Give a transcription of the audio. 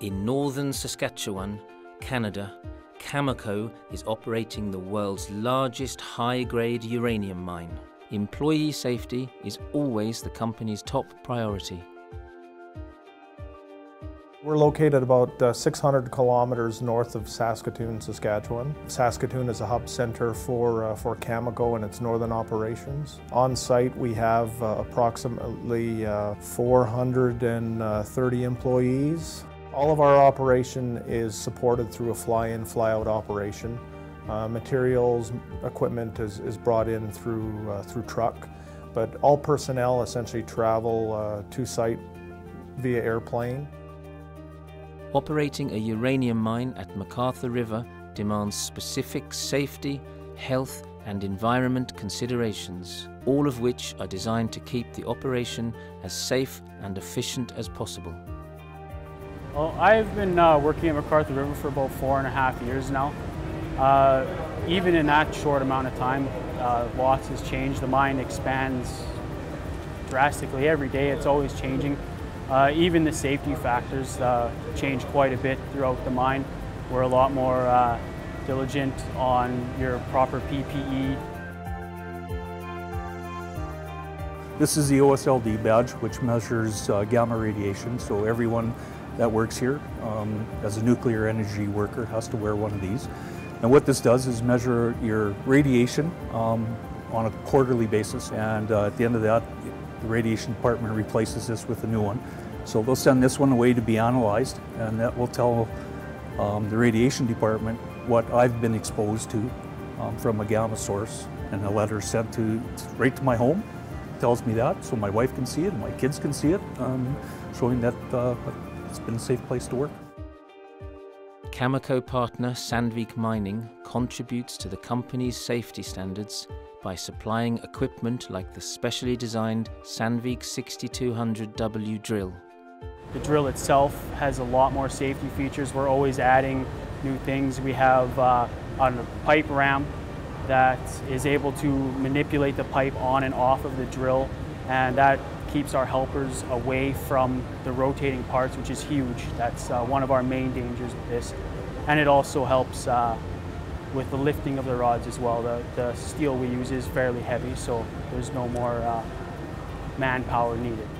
In northern Saskatchewan, Canada, Cameco is operating the world's largest high-grade uranium mine. Employee safety is always the company's top priority. We're located about 600 kilometers north of Saskatoon, Saskatchewan. Saskatoon is a hub center for Cameco and its northern operations. On site we have approximately 430 employees. All of our operation is supported through a fly-in, fly-out operation. Materials, equipment is brought in through truck, but all personnel essentially travel to site via airplane. Operating a uranium mine at MacArthur River demands specific safety, health and environment considerations, all of which are designed to keep the operation as safe and efficient as possible. Well, I've been working at MacArthur River for about 4.5 years now. Even in that short amount of time, lots has changed. The mine expands drastically every day. It's always changing. Even the safety factors change quite a bit throughout the mine. We're a lot more diligent on your proper PPE. This is the OSLD badge, which measures gamma radiation. So everyone that works here as a nuclear energy worker has to wear one of these. And what this does is measure your radiation on a quarterly basis. And at the end of that, the radiation department replaces this with a new one. So they'll send this one away to be analyzed, and that will tell the radiation department what I've been exposed to from a gamma source. And a letter sent right to my home tells me that, so my wife can see it, and my kids can see it, showing that it's been a safe place to work. Cameco partner Sandvik Mining contributes to the company's safety standards by supplying equipment like the specially designed Sandvik 6200W drill. The drill itself has a lot more safety features. We're always adding new things. We have a pipe ram that is able to manipulate the pipe on and off of the drill, and that keeps our helpers away from the rotating parts, which is huge. That's one of our main dangers with this. And it also helps with the lifting of the rods as well. The steel we use is fairly heavy, so there's no more manpower needed.